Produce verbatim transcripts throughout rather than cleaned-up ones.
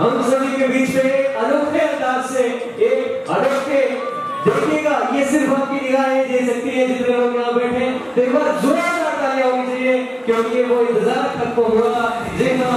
हम सभी के बीच में अनोखे अंदाज से एक अनोखे देखिएगा, ये सिर्फ आपकी निगाहें दे सकती है जितने लोग यहाँ बैठे। तो एक बार जोरदार तालियां होनी चाहिए क्योंकि वो इंतजार तक होगा जितना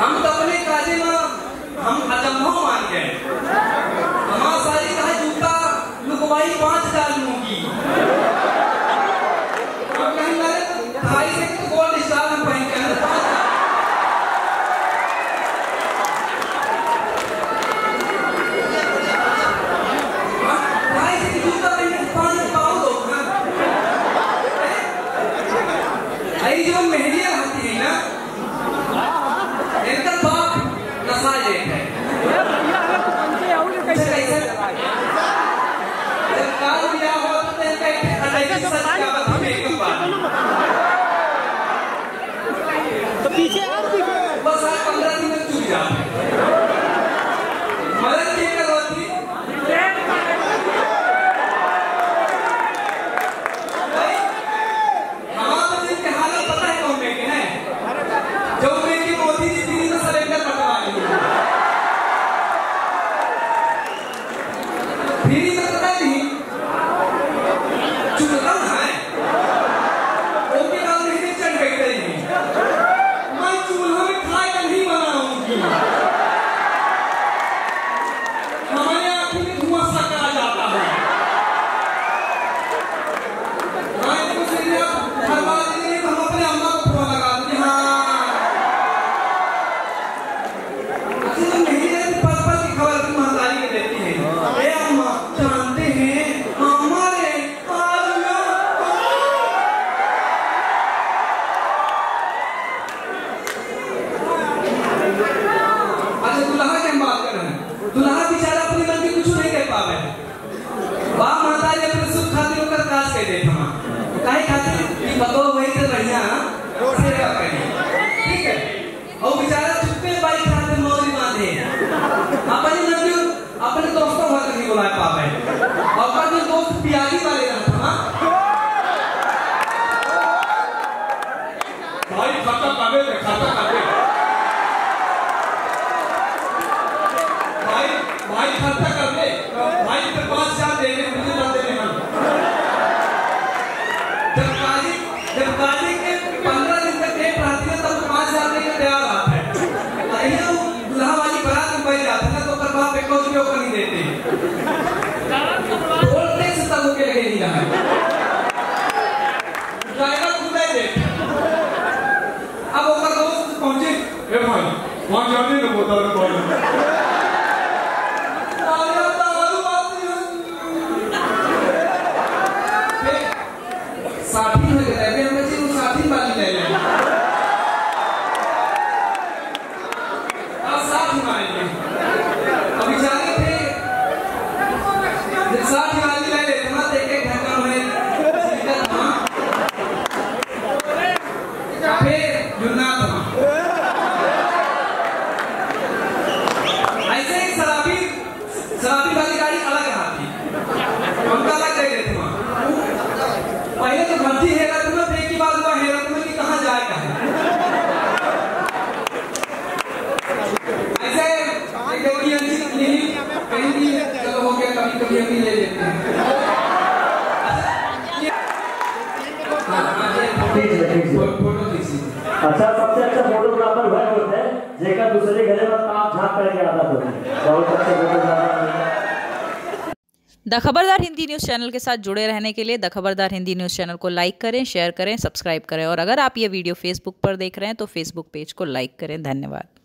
हम अपने काजे में हम अजम हो। भाई जो मेहंदियां आती है ना इनका बाप नशा लेता है। जब काल दिया हो तो इनका अटैक सच का बाप एक बाप तो पीछे आप भी बस आप पंद्रह दिन में चुप जाओ। The Khabardar Hindi news channel के साथ जुड़े रहने के लिए the Khabardar Hindi news channel को लाइक करें, शेयर करें, सब्सक्राइब करें और अगर आप ये वीडियो फेसबुक पर देख रहे हैं तो फेसबुक पेज को लाइक करें। धन्यवाद।